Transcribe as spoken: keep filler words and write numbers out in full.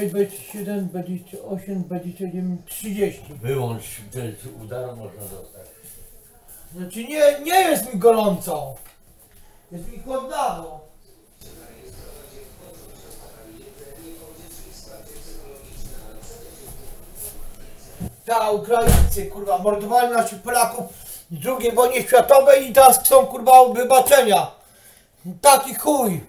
dwadzieścia cztery, dwadzieścia osiem, dwadzieścia dziewięć, trzydzieści. Wyłącz, ten udaru można dostać. Znaczy nie, nie jest mi gorąco. Jest mi chłodnawo. Ta Ukraińcy, kurwa, mordowali naszych Polaków w drugiej wojnie światowej i teraz chcą, kurwa, wybaczenia. Taki chuj.